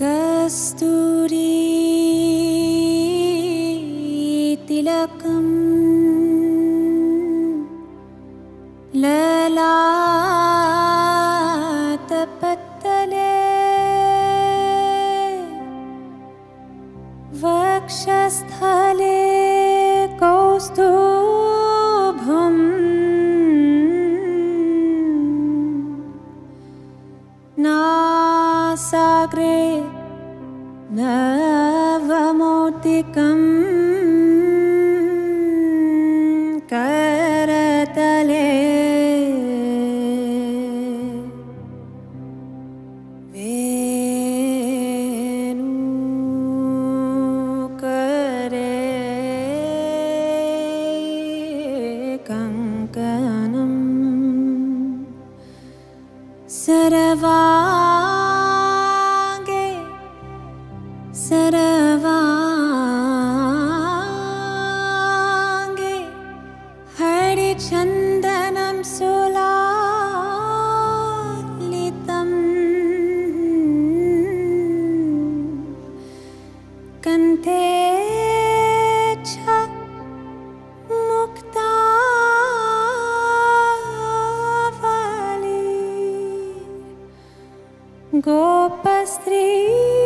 Kasturi tilakam lalata pattale vakshasthale kaustubham nasagre navamotikam karatale venukare kankanam sarva sarvange hari chandanam sulalitam kanthe cha muktavali gopastri